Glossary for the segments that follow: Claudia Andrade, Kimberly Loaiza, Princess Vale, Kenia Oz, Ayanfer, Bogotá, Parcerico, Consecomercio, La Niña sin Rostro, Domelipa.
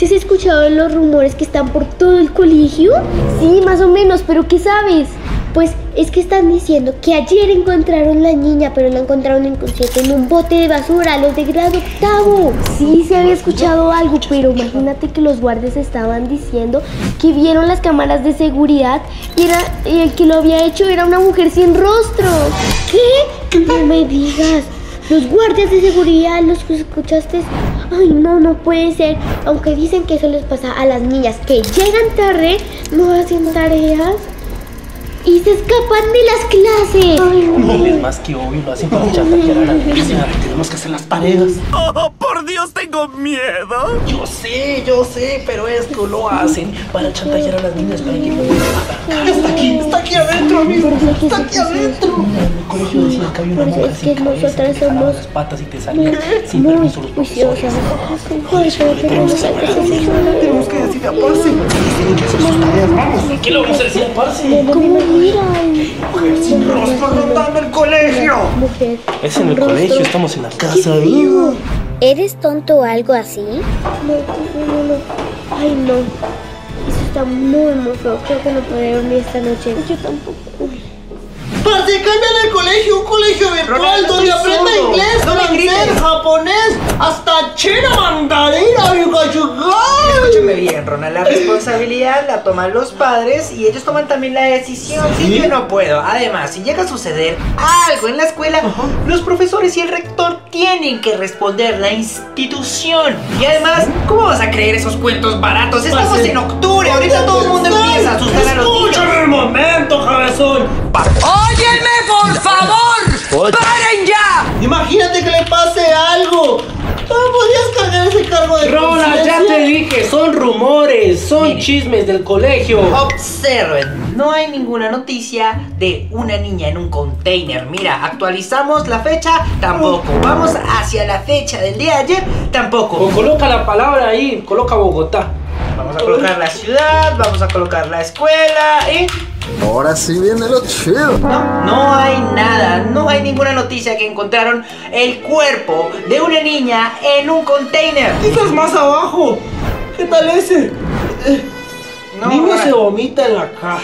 ¿Sí has escuchado los rumores que están por todo el colegio? Sí, más o menos, pero ¿qué sabes? Pues es que están diciendo que ayer encontraron la niña, pero la encontraron inconsciente en un bote de basura, los de grado octavo. Sí, se había escuchado algo, pero imagínate que los guardias estaban diciendo que vieron las cámaras de seguridad y el que lo había hecho era una mujer sin rostro. ¿Qué? No me digas. Los guardias de seguridad, ¿los escuchaste? Ay, no, no puede ser. Aunque dicen que eso les pasa a las niñas que llegan tarde, no hacen tareas y se escapan de las clases. Ay, no, es más que obvio, lo hacen para chantajear a la niña. Tenemos que hacer las paredes. ¡Oh, por Dios, tengo miedo! Yo sé, pero esto lo hacen para chantajear a las niñas para que no. Está aquí adentro, amigo. Está aquí adentro. Yo decía que había una mujer sin cabeza que jalaba las patas y te salía sin permiso los profesores. Tenemos que decirle a Parce. Tienen que hacer sus tareas, vamos. ¿Qué le vamos a decir a Parce? ¿Cómo miran? Mujer sin rostro rondando el colegio. Es en el colegio, estamos en la casa. ¿Eres tonto o algo así? No. Ay, no. Eso está muy feo. Creo que no podré dormir esta noche. Yo tampoco. ¡Parce, cambian el colegio! ¡Un colegio virtual donde aprenda inglés, francés, japonés, hasta chino, mandarina, yucayucay! Escúchame bien, Ronald, la responsabilidad la toman los padres y ellos toman también la decisión. Sí, yo no puedo. Además, si llega a suceder algo en la escuela, los profesores y el rector tienen que responder, la institución. Y además, ¿cómo vas a creer esos cuentos baratos? Estamos en octubre, ahorita todo el mundo empieza a asustar a los niños. ¡Escúchame un momento, cabezón! ¡Óyeme, por favor! ¡Paren ya! Imagínate que le pase algo. ¿Cómo podías cargar ese cargo de Ronald, ya te dije, son rumores, son chismes del colegio. Observen, no hay ninguna noticia de una niña en un container. Mira, actualizamos la fecha, tampoco. Vamos hacia la fecha del día de ayer, tampoco. O coloca la palabra ahí, coloca Bogotá. Vamos a colocar la ciudad, vamos a colocar la escuela y... Ahora sí viene lo chido. No hay nada, no hay ninguna noticia que encontraron el cuerpo de una niña en un container. Quizás más abajo. ¿Qué tal ese? Niño se vomita en la caja.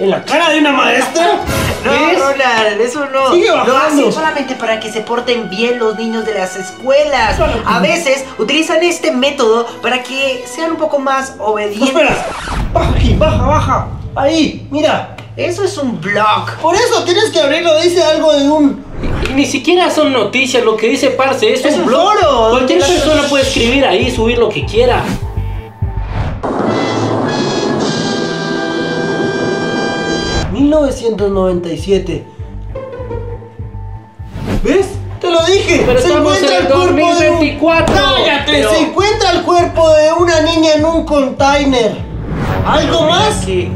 ¿En la cara de una maestra? No, Ronald, eso no. Sigue bajando. No, es solamente para que se porten bien los niños de las escuelas. A veces utilizan este método para que sean un poco más obedientes. No, espera. Baja. Ahí, mira. Eso es un blog. Por eso tienes que abrirlo, dice algo de un... Y ni siquiera son noticias, lo que dice Parce es un blog. Foro. Cualquier persona puede escribir ahí, subir lo que quiera. ...1997. ¿Ves? ¡Te lo dije! Pero se encuentra en el cuerpo 2024. De un... ¡Cállate! Pero... Se encuentra el cuerpo de una niña en un container. ¿Algo más? Que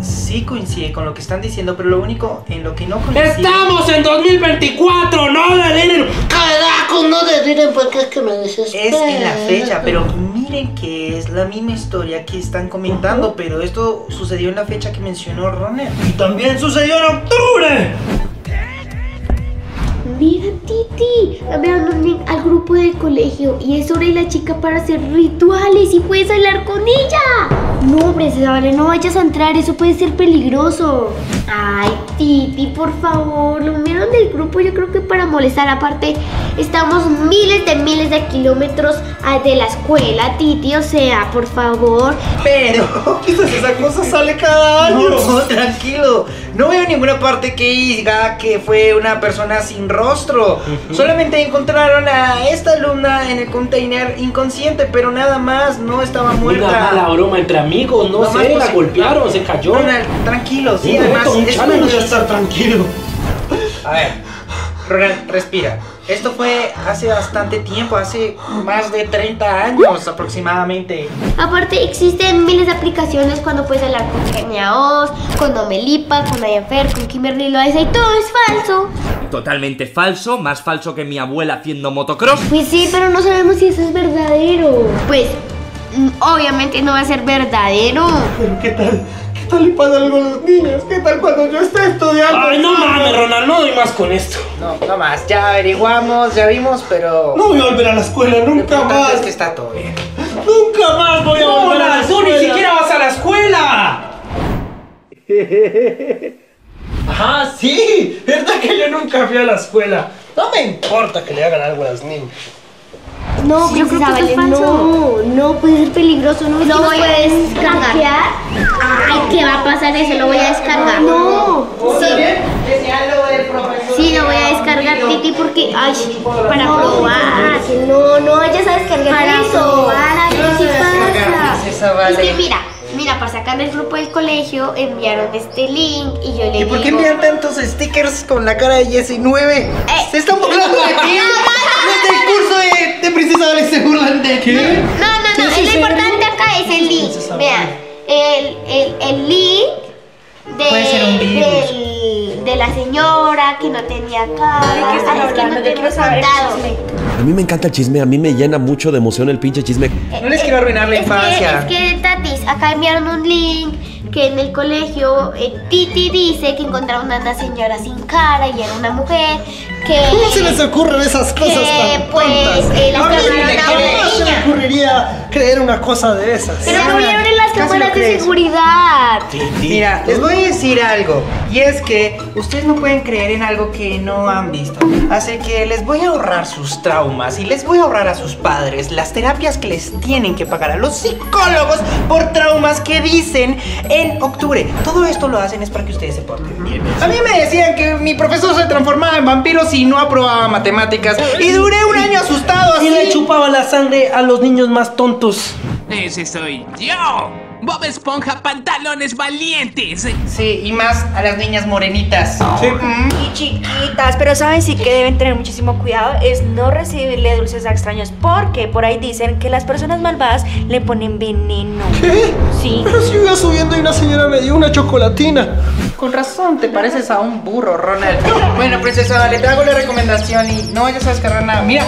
sí coincide con lo que están diciendo, pero lo único en lo que no coincide... ¡Estamos en 2024! ¡No delinen! ¡Carajo! No delinen porque es que me desespero. Es en la fecha, pero... Miren que es la misma historia que están comentando, pero esto sucedió en la fecha que mencionó Ronald. Y también sucedió en octubre. Mira, Titi, hablaron al grupo del colegio y es sobre la chica para hacer rituales y puedes hablar con ella. No, Princesa Vale, no vayas a entrar, eso puede ser peligroso. Ay, Titi, por favor, lo vieron del grupo, yo creo que para molestar. Aparte, estamos miles de kilómetros de la escuela, Titi, o sea, por favor. Pero quizás esa cosa sale cada año. No, tranquilo, no veo ninguna parte que diga que fue una persona sin rostro. Solamente encontraron a esta alumna en el container inconsciente, pero nada más, no estaba muerta. Una mala broma entre amigos, no sé, la golpearon, se cayó. Ronald, tranquilo, sí, además no voy a estar tranquilo. A ver, Ronald, respira. Esto fue hace bastante tiempo, hace más de 30 años aproximadamente. Aparte, existen miles de aplicaciones cuando puedes hablar con Kenia Oz, con Domelipa, con Ayanfer, con Kimberly Loaiza y todo es falso. Totalmente falso, más falso que mi abuela haciendo motocross. Pues sí, pero no sabemos si eso es verdadero. Pues, obviamente no va a ser verdadero. Pero ¿qué tal? ¿Qué tal le pasa algo a los niños? ¿Qué tal cuando yo esté estudiando? Ay, no mames, Ronald, no doy más con esto. No más, ya averiguamos, ya vimos, pero... No voy a volver a la escuela nunca más. Es que está todo bien. Nunca más voy ¡Ah, sí! ¿Verdad que yo nunca fui a la escuela? No me importa que le hagan algo a las niñas. No, sí, creo que es falso. No, puede ser peligroso. No, no voy a descargar. Ay, ¿qué va a pasar eso? Lo voy a descargar. No. Sí. Sí, lo voy a descargar, Titi, porque... Ay, para probar. No, no, ya sabes descargar. Para probar. ¿Qué pasa? Es que mira. Mira, para sacar del grupo del colegio enviaron este link y yo le digo... ¿Y por qué envían tantos stickers con la cara de Jessie 9? ¡Se están burlando de ti! ¡No, no, no! Los del curso de Princesa Vale se burlan de ti. No, es lo importante acá es el link. Vean, el link de... Puede ser un virus. De la señora que no tenía cara. Es que no tenía contado. A mí me encanta el chisme, a mí me llena mucho de emoción el pinche chisme. No les quiero arruinar la infancia. Es que Tatis, acá enviaron un link que en el colegio Titi dice que encontraron a una señora sin cara y era una mujer que... ¿Cómo se les ocurren esas cosas tan tontas? A mí no se me ocurriría creer una cosa de esas. Pero no vieron en las cámaras de seguridad. Mira, les voy a decir algo, y es que ustedes no pueden creer en algo que no han visto. Así que les voy a ahorrar sus traumas y les voy a ahorrar a sus padres las terapias que les tienen que pagar a los psicólogos por traumas que dicen en octubre. Todo esto lo hacen es para que ustedes se porten bien. A mí me decían que mi profesor se transformaba en vampiro si no aprobaba matemáticas, y duré un año asustado así. Y le chupaba la sangre a los niños más tontos. Ese soy yo, Bob Esponja pantalones valientes. Sí, y más a las niñas morenitas. Sí. Y chiquitas, pero saben sí que deben tener muchísimo cuidado, es no recibirle dulces a extraños, porque por ahí dicen que las personas malvadas le ponen veneno. ¿Qué? Sí. Pero si iba subiendo y una señora me dio una chocolatina. Con razón, te pareces a un burro, Ronald. Bueno, Princesa Vale, te hago la recomendación y no vayas a descargar nada. Mira.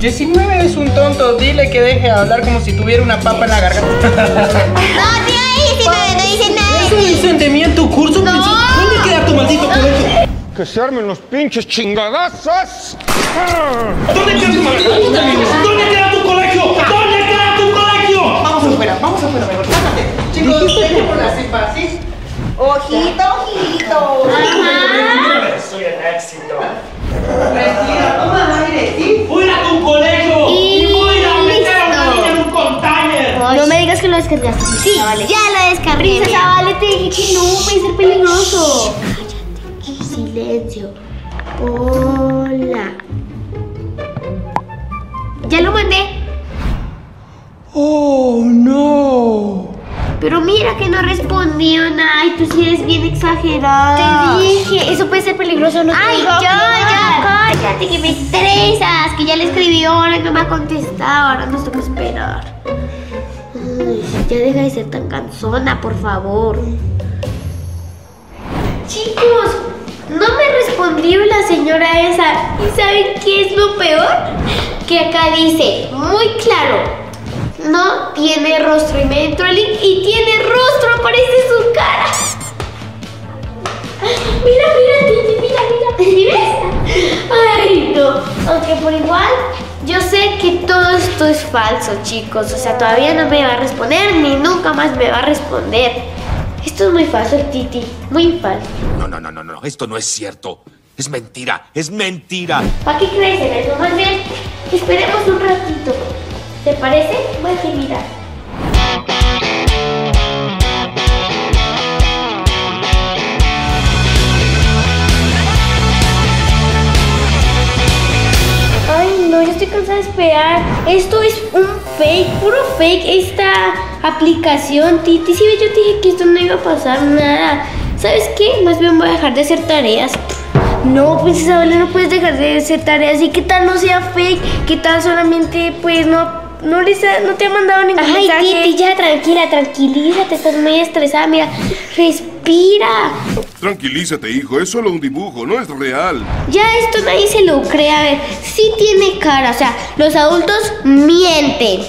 Jessie 9 es un tonto, dile que deje de hablar como si tuviera una papa en la garganta. No, tío, no dice nada. ¿Eso dicen de mí en tu curso? No. ¿Dónde queda tu maldito colegio? Que se armen los pinches chingadazos. ¿Dónde queda tu maldito colegio? ¿Dónde queda tu colegio? ¿Dónde queda tu colegio? Vamos afuera, mejor. Cállate. Chicos, déjenme por la cepa, ¿sí? Ojito, ojito. Ajá. Soy el éxito. Respira, toma aire, ¿sí? ¡Fuera a tu colegio! ¡Y fuera a meter a una niña en un container! No me digas que lo descargaste. Sí, vale. Ya lo descargué. Princesa Vale, te dije que no, puede ser peligroso. Cállate, silencio. Hola. Ya lo mandé. Oh, no. Pero mira que no respondió nada. Ay, tú sí eres bien exagerada. Te dije, eso puede ser peligroso. No. Ay, ya, cállate que me estresas. Que ya le escribí ahora y no me ha contestado. Ahora nos toca esperar. Ay, ya deja de ser tan cansona, por favor. Chicos, no me respondió la señora esa. ¿Y saben qué es lo peor? Que acá dice, muy claro. No tiene rostro, y me entró el link y tiene rostro, aparece su cara. Mira, mira, mira, mira, ¿sí ves? Ay, no. Aunque por igual, yo sé que todo esto es falso, chicos. O sea, todavía no me va a responder, ni nunca más me va a responder. Esto es muy falso, Titi, muy falso. No, esto no es cierto. Es mentira, es mentira. ¿Para qué crees en eso? Más bien, esperemos un ratito. ¿Te parece? Voy a mirar. Ay, no, yo estoy cansada de esperar. Esto es un fake, puro fake esta aplicación, Titi. Si ves, yo te dije que esto no iba a pasar nada. ¿Sabes qué? Más bien voy a dejar de hacer tareas. No, pues Isabela, no puedes dejar de hacer tareas. ¿Y qué tal no sea fake? ¿Qué tal solamente, pues, no te ha mandado ningún mensaje? Ay, Titi, ya, tranquila, tranquilízate, estás muy estresada, mira, respira. Tranquilízate, hijo, es solo un dibujo, no es real. Ya, esto nadie se lo cree, a ver, sí tiene cara, o sea, los adultos mienten.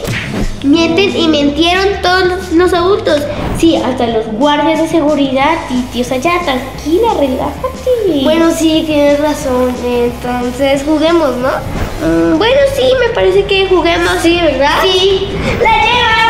Mienten y mintieron todos los adultos. Sí, hasta los guardias de seguridad, Titi. O sea, ya, tranquila, relájate. Bueno, sí, tienes razón. Entonces, juguemos, ¿no? Bueno, sí, me parece que juguemos, sí, ¿verdad? Sí. ¡La lleva!